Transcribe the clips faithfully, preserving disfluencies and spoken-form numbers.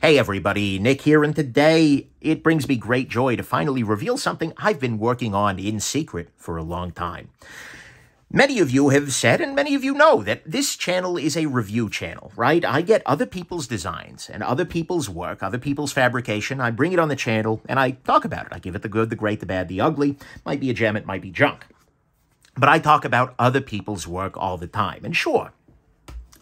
Hey everybody, Nick here, and today it brings me great joy to finally reveal something I've been working on in secret for a long time. Many of you have said, and many of you know, that this channel is a review channel, right? I get other people's designs and other people's work, other people's fabrication. I bring it on the channel and I talk about it. I give it the good, the great, the bad, the ugly. Might be a gem, it might be junk. But I talk about other people's work all the time. And sure,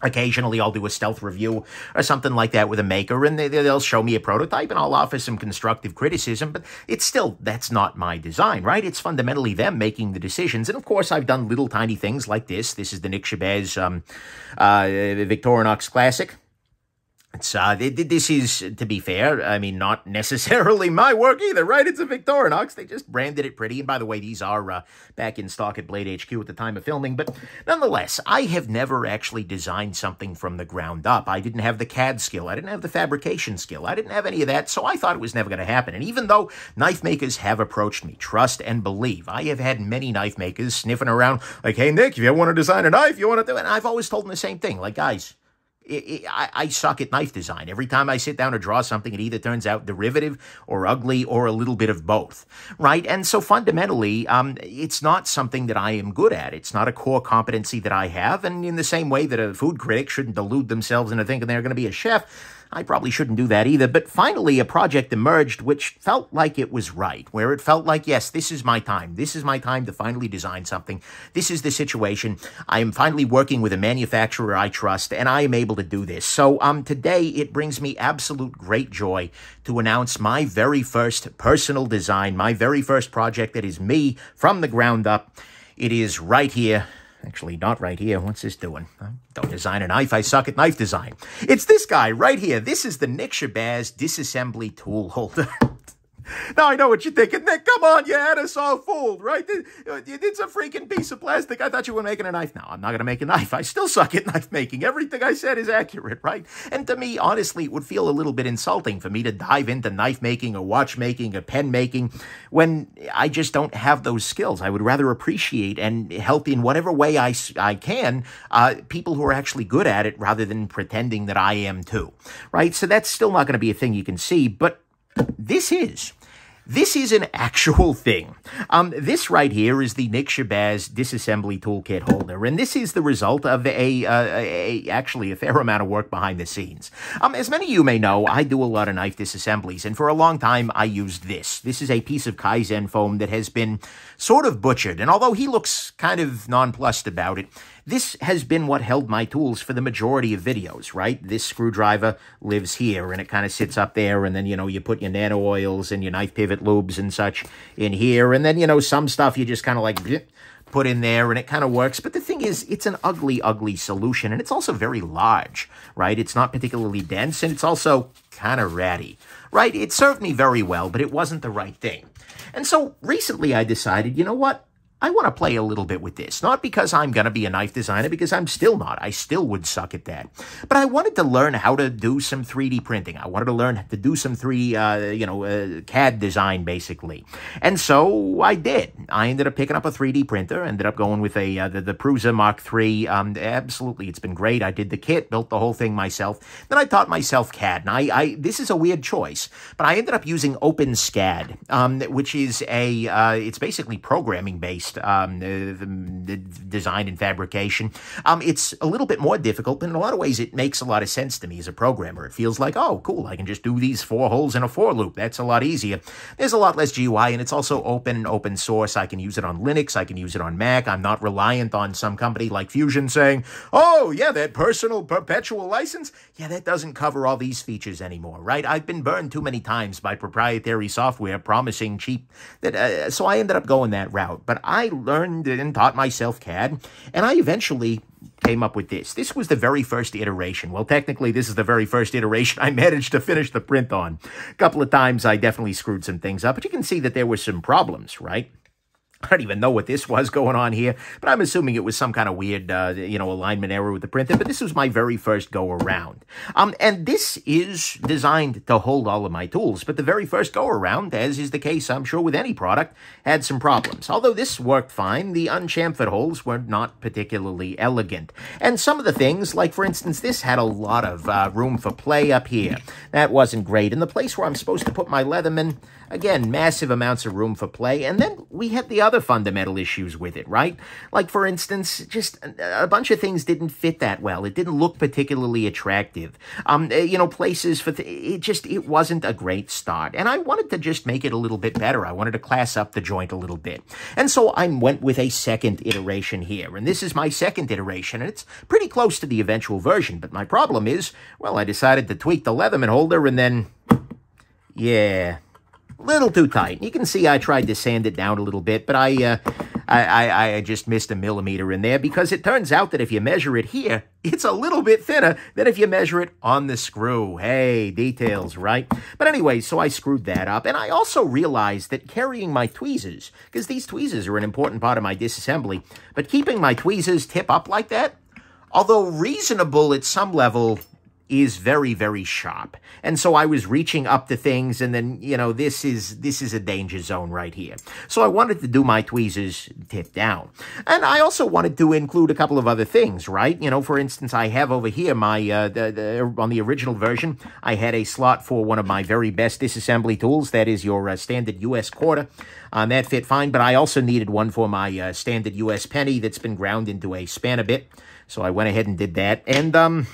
occasionally I'll do a stealth review or something like that with a maker, and they, they'll show me a prototype and I'll offer some constructive criticism, but it's still, that's not my design, right? It's fundamentally them making the decisions. And of course, I've done little tiny things like this. This is the Nick Shabazz um, uh, Victorinox Classic. It's, uh, this is, to be fair, I mean, not necessarily my work either, right? It's a Victorinox. They just branded it pretty. And by the way, these are uh, back in stock at Blade H Q at the time of filming. But nonetheless, I have never actually designed something from the ground up. I didn't have the C A D skill. I didn't have the fabrication skill. I didn't have any of that. So I thought it was never going to happen. And even though knife makers have approached me, trust and believe, I have had many knife makers sniffing around like, hey, Nick, if you ever want to design a knife, you want to do it. And I've always told them the same thing. Like, guys, I, I suck at knife design. Every time I sit down to draw something, it either turns out derivative or ugly or a little bit of both, right? And so fundamentally, um, it's not something that I am good at. It's not a core competency that I have. And in the same way that a food critic shouldn't delude themselves into thinking they're going to be a chef, I probably shouldn't do that either. But finally, a project emerged which felt like it was right, where it felt like, yes, this is my time. This is my time to finally design something. This is the situation. I am finally working with a manufacturer I trust, and I am able to do this. So um, today, it brings me absolute great joy to announce my very first personal design, my very first project that is me from the ground up. It is right here. Actually, not right here. What's this doing? I don't design a knife. I suck at knife design. It's this guy right here. This is the Nick Shabazz disassembly tool holder. Now, I know what you're thinking. Nick, come on. You had us all fooled, right? It's a freaking piece of plastic. I thought you were making a knife. No, I'm not going to make a knife. I still suck at knife making. Everything I said is accurate, right? And to me, honestly, it would feel a little bit insulting for me to dive into knife making or watch making or pen making when I just don't have those skills. I would rather appreciate and help in whatever way I, I can uh, people who are actually good at it rather than pretending that I am too, right? So that's still not going to be a thing you can see, but this is. This is an actual thing. Um, this right here is the Nick Shabazz disassembly toolkit holder, and this is the result of a, uh, a actually a fair amount of work behind the scenes. Um, as many of you may know, I do a lot of knife disassemblies, and for a long time, I used this. This is a piece of Kaizen foam that has been sort of butchered, and although he looks kind of nonplussed about it, this has been what held my tools for the majority of videos, right? This screwdriver lives here, and it kind of sits up there, and then, you know, you put your nano oils and your knife pivot lubes and such in here, and then, you know, some stuff you just kind of like bleh, put in there, and it kind of works. But the thing is, it's an ugly, ugly solution, and it's also very large, right? It's not particularly dense, and it's also kind of ratty, right? It served me very well, but it wasn't the right thing. And so recently I decided, you know what? I want to play a little bit with this, not because I'm going to be a knife designer, because I'm still not. I still would suck at that. But I wanted to learn how to do some three D printing. I wanted to learn to do some three D, uh, you know, uh, C A D design, basically. And so I did. I ended up picking up a three D printer, ended up going with a uh, the, the Prusa Mark three. Um, absolutely, it's been great. I did the kit, built the whole thing myself. Then I taught myself C A D. And I, I this is a weird choice, but I ended up using OpenSCAD, um, which is a, uh, it's basically programming-based. Um, the, the design and fabrication. Um, it's a little bit more difficult, but in a lot of ways, it makes a lot of sense to me as a programmer. It feels like, oh, cool, I can just do these four holes in a for loop. That's a lot easier. There's a lot less G U I, and it's also open and open source. I can use it on Linux. I can use it on Mac. I'm not reliant on some company like Fusion saying, oh, yeah, that personal perpetual license, yeah, that doesn't cover all these features anymore, right? I've been burned too many times by proprietary software promising cheap. That, uh, so I ended up going that route, but I I learned and taught myself C A D, and I eventually came up with this. This was the very first iteration. Well, technically, this is the very first iteration I managed to finish the print on. A couple of times, I definitely screwed some things up, but you can see that there were some problems, right? I don't even know what this was going on here, but I'm assuming it was some kind of weird, uh, you know, alignment error with the printer. But this was my very first go around. Um, and this is designed to hold all of my tools. But the very first go around, as is the case, I'm sure, with any product, had some problems. Although this worked fine, the unchamfered holes were not particularly elegant. And some of the things, like, for instance, this had a lot of uh, room for play up here. That wasn't great. And the place where I'm supposed to put my Leatherman, again, massive amounts of room for play. And then we had the other fundamental issues with it, right? Like, for instance, just a bunch of things didn't fit that well. It didn't look particularly attractive. Um, you know, places for... Th it just, it wasn't a great start. And I wanted to just make it a little bit better. I wanted to class up the joint a little bit. And so I went with a second iteration here. And this is my second iteration, and it's pretty close to the eventual version. But my problem is, well, I decided to tweak the Leatherman holder, and then... yeah... little too tight. You can see I tried to sand it down a little bit, but I, uh, I, I, I just missed a millimeter in there, because it turns out that if you measure it here, it's a little bit thinner than if you measure it on the screw. Hey, details, right? But anyway, so I screwed that up, and I also realized that carrying my tweezers, because these tweezers are an important part of my disassembly, but keeping my tweezers tip up like that, although reasonable at some level, is very, very sharp. And so I was reaching up to things, and then, you know, this is this is a danger zone right here. So I wanted to do my tweezers tip down. And I also wanted to include a couple of other things, right? You know, for instance, I have over here my, uh, the, the, on the original version, I had a slot for one of my very best disassembly tools. That is your uh, standard U S quarter. Um, that fit fine, but I also needed one for my uh, standard U S penny that's been ground into a spanner bit. So I went ahead and did that. And, um...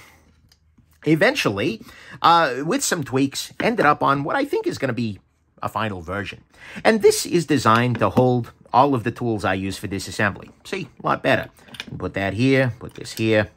eventually, uh, with some tweaks, ended up on what I think is going to be a final version. And this is designed to hold all of the tools I use for disassembly. See, a lot better. Put that here, put this here.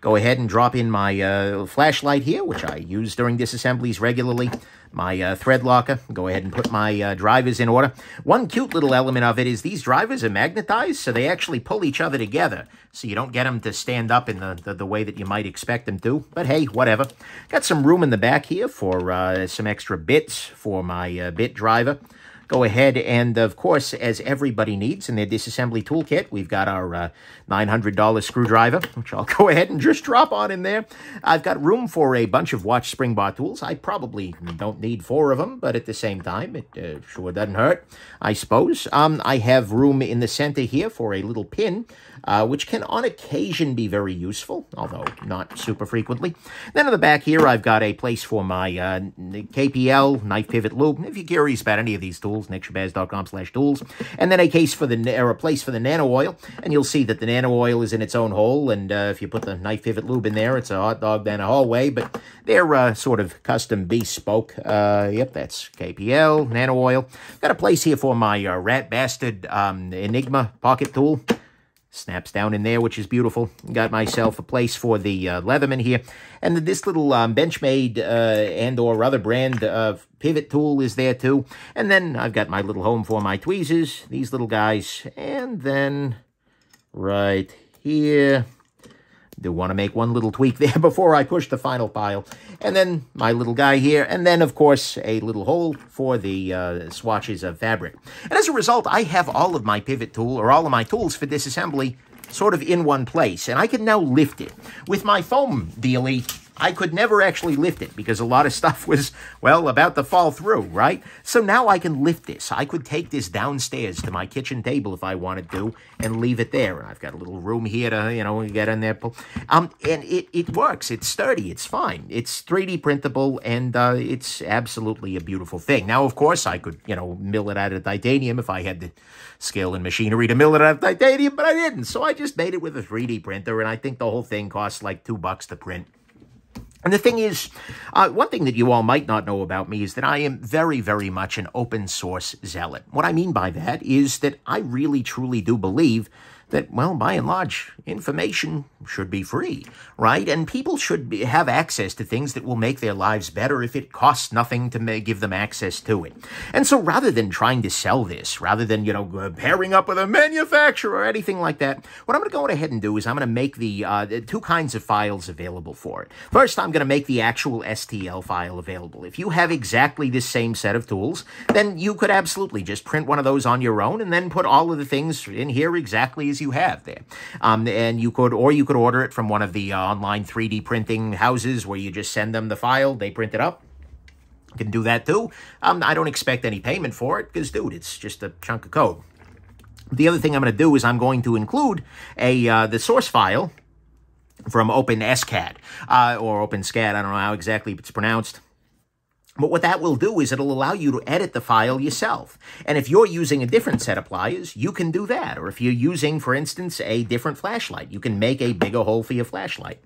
Go ahead and drop in my uh, flashlight here, which I use during disassemblies regularly. My uh, thread locker. Go ahead and put my uh, drivers in order. One cute little element of it is these drivers are magnetized, so they actually pull each other together, so you don't get them to stand up in the, the, the way that you might expect them to. But hey, whatever. Got some room in the back here for uh, some extra bits for my uh, bit driver. Go ahead and, of course, as everybody needs in their disassembly toolkit, we've got our uh, nine hundred dollar screwdriver, which I'll go ahead and just drop on in there. I've got room for a bunch of watch spring bar tools. I probably don't need four of them, but at the same time, it uh, sure doesn't hurt, I suppose. Um, I have room in the center here for a little pin, uh, which can on occasion be very useful, although not super frequently. Then in the back here, I've got a place for my uh, K P L knife pivot loop. If you're curious about any of these tools, nick shabazz dot com slash tools, and then a case for the or a place for the nano oil, and you'll see that the nano oil is in its own hole, and uh, if you put the knife pivot lube in there, it's a hot dog down a hallway. But they're uh, sort of custom bespoke. Uh, yep, that's K P L nano oil. Got a place here for my uh, rat bastard um, Enigma pocket tool. Snaps down in there, which is beautiful. Got myself a place for the uh, Leatherman here. And this little um, Benchmade uh, and or other brand uh, pivot tool is there too. And then I've got my little home for my tweezers, these little guys. And then right here... do want to make one little tweak there before I push the final pile. And then my little guy here. And then, of course, a little hole for the uh, swatches of fabric. And as a result, I have all of my pivot tool, or all of my tools for disassembly, sort of in one place. And I can now lift it. With my foam dealie, I could never actually lift it because a lot of stuff was, well, about to fall through, right? So now I can lift this. I could take this downstairs to my kitchen table if I wanted to and leave it there. And I've got a little room here to, you know, get in there. Um, and it, it works. It's sturdy. It's fine. It's three D printable, and uh, it's absolutely a beautiful thing. Now, of course, I could, you know, mill it out of titanium if I had the skill and machinery to mill it out of titanium, but I didn't. So I just made it with a three D printer, and I think the whole thing costs like two bucks to print. And the thing is, uh, one thing that you all might not know about me is that I am very, very much an open source zealot. What I mean by that is that I really, truly do believe that, well, by and large, information should be free, right? And people should be, have access to things that will make their lives better if it costs nothing to give them access to it. And so rather than trying to sell this, rather than, you know, pairing up with a manufacturer or anything like that, what I'm going to go ahead and do is I'm going to make the, uh, the two kinds of files available for it. First, I'm going to make the actual S T L file available. If you have exactly this same set of tools, then you could absolutely just print one of those on your own and then put all of the things in here exactly as you have there. Um, and you could, or you could order it from one of the uh, online three D printing houses where you just send them the file, they print it up. You can do that too. Um, I don't expect any payment for it because, dude, it's just a chunk of code. The other thing I'm going to do is I'm going to include a uh, the source file from OpenSCAD uh, or OpenSCAD. I don't know how exactly it's pronounced. But what that will do is it'll allow you to edit the file yourself. And if you're using a different set of pliers, you can do that. Or if you're using, for instance, a different flashlight, you can make a bigger hole for your flashlight.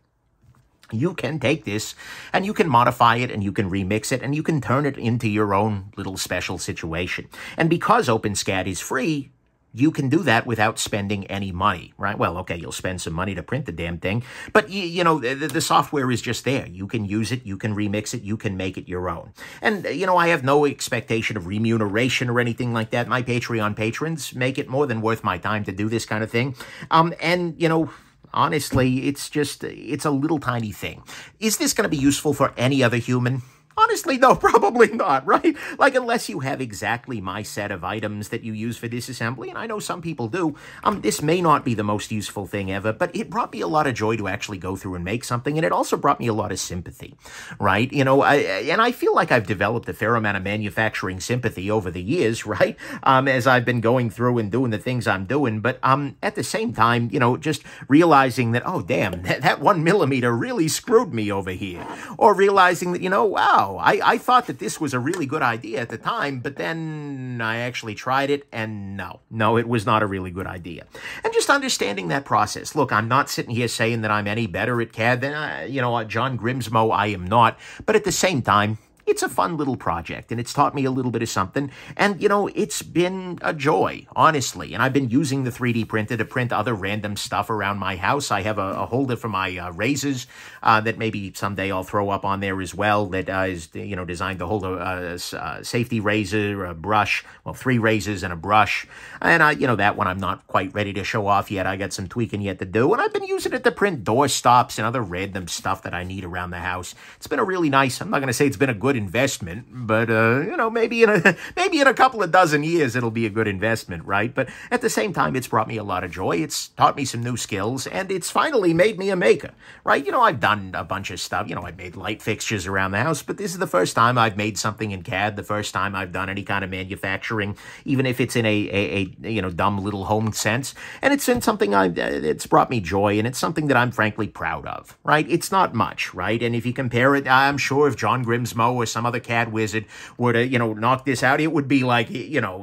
You can take this and you can modify it and you can remix it and you can turn it into your own little special situation. And because OpenSCAD is free, you can do that without spending any money, right? Well, okay, you'll spend some money to print the damn thing, but, you, you know, the, the software is just there. You can use it, you can remix it, you can make it your own. And, you know, I have no expectation of remuneration or anything like that. My Patreon patrons make it more than worth my time to do this kind of thing. Um, and, you know, honestly, it's just, it's a little tiny thing. Is this going to be useful for any other human? Honestly, no, probably not, right? Like, unless you have exactly my set of items that you use for disassembly, and I know some people do, um, this may not be the most useful thing ever, but it brought me a lot of joy to actually go through and make something, and it also brought me a lot of sympathy, right? You know, I, and I feel like I've developed a fair amount of manufacturing sympathy over the years, right? Um, as I've been going through and doing the things I'm doing, but um, at the same time, you know, just realizing that, oh, damn, that, that one millimeter really screwed me over here, or realizing that, you know, wow, I, I thought that this was a really good idea at the time, but then I actually tried it, and no, no, it was not a really good idea. And just understanding that process. Look, I'm not sitting here saying that I'm any better at C A D than, I, you know, John Grimsmo, I am not. But at the same time, it's a fun little project, and it's taught me a little bit of something. And, you know, it's been a joy, honestly. And I've been using the three D printer to print other random stuff around my house. I have a, a holder for my uh, razors uh, that maybe someday I'll throw up on there as well that uh, is, you know, designed to hold a, a, a safety razor, a brush, well, three razors and a brush. And, I, you know, that one I'm not quite ready to show off yet. I got some tweaking yet to do. And I've been using it to print door stops and other random stuff that I need around the house. It's been a really nice, I'm not going to say it's been a good investment, but uh, you know, maybe in a maybe in a couple of dozen years it'll be a good investment, right? But at the same time, it's brought me a lot of joy. It's taught me some new skills, and it's finally made me a maker, right? You know, I've done a bunch of stuff. You know, I've made light fixtures around the house, but this is the first time I've made something in C A D. The first time I've done any kind of manufacturing, even if it's in a a, a you know dumb little home sense. And it's in something I it's brought me joy, and it's something that I'm frankly proud of, right? It's not much, right? And if you compare it, I'm sure if John Grimsmo or some other C A D wizard were to, you know, knock this out, it would be like, you know,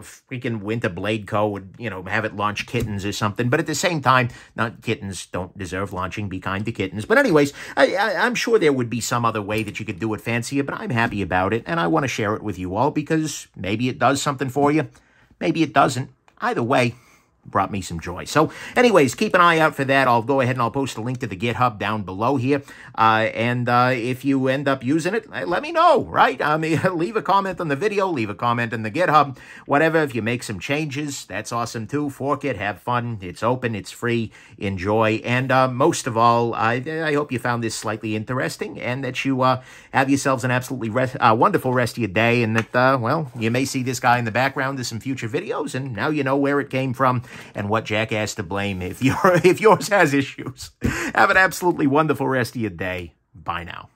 freaking Winter Blade Co. would, you know, have it launch kittens or something. But at the same time, not kittens don't deserve launching. Be kind to kittens. But anyways, I, I, I'm sure there would be some other way that you could do it fancier, but I'm happy about it, and I want to share it with you all because maybe it does something for you. Maybe it doesn't. Either way, brought me some joy. So anyways, keep an eye out for that. I'll go ahead and I'll post a link to the GitHub down below here. Uh, and uh, if you end up using it, let me know, right? I mean, leave a comment on the video, leave a comment on the GitHub, whatever. If you make some changes, that's awesome too. Fork it, have fun. It's open, it's free, enjoy. And uh, most of all, I, I hope you found this slightly interesting and that you uh, have yourselves an absolutely rest, uh, wonderful rest of your day. And that, uh, well, you may see this guy in the background to some future videos, and now you know where it came from and what jackass to blame if, you're, if yours has issues. Have an absolutely wonderful rest of your day. Bye now.